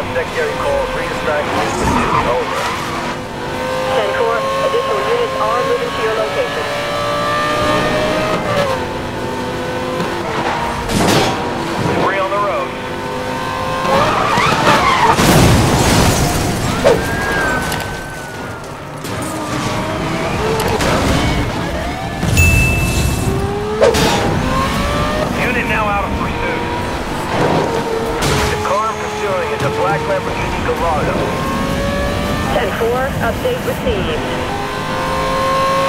on secondary call 3 to strike. Over. 10-4, additional units are moving to your location. Black Lamborghini Gallardo. 10-4, update received.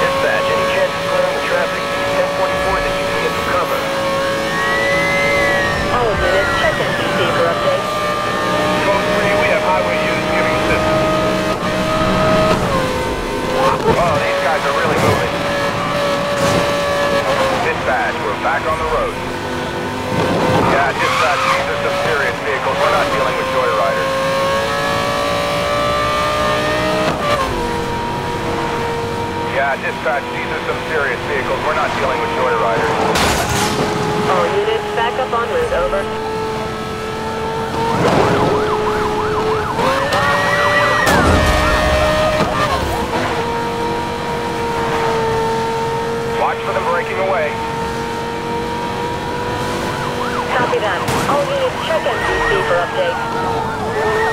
Dispatch, any chance of clearing the traffic? 10-44 that you can get to cover. All units, check NCC for update. Code 3, we have highway units giving assistance. Oh, these guys are really moving. Dispatch, we're back on the road. Yeah, dispatch, these are some serious vehicles. We're not dealing with joyriders. Yeah, dispatch, these are some serious vehicles. We're not dealing with joyriders. All units, back up on route, over. Watch for them breaking away. Copy that. All units, check NCC for update.